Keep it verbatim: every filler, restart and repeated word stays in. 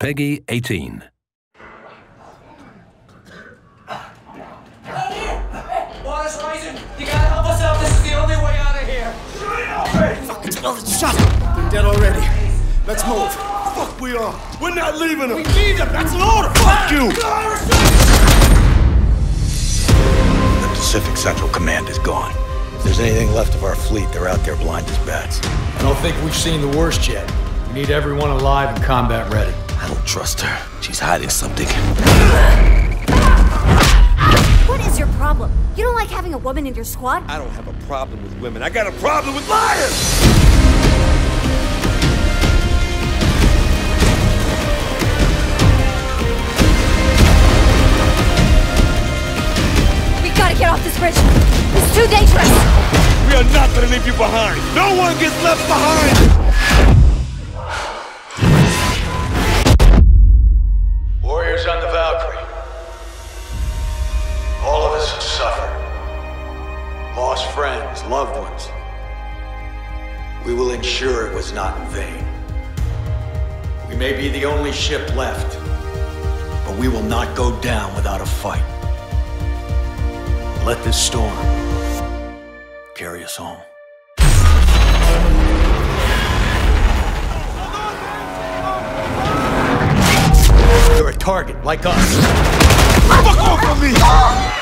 Peggy eighteen. Water's rising! You gotta help us out! This is the only way out of here! Hey! Fucking tell it! Shut up! They're dead already. Let's move. Fuck we are! We're not leaving them! We need them! That's an order! Fuck you! The Pacific Central Command is gone. If there's anything left of our fleet, they're out there blind as bats. I don't think we've seen the worst yet. We need everyone alive and combat ready. I don't trust her. She's hiding something. What is your problem? You don't like having a woman in your squad? I don't have a problem with women. I got a problem with liars! We gotta get off this bridge. It's too dangerous. We are not gonna leave you behind. No one gets left behind. On the Valkyrie. All of us suffer. Lost friends, loved ones. We will ensure it was not in vain. We may be the only ship left, but we will not go down without a fight. Let this storm carry us home. Target like us. Fuck off of me!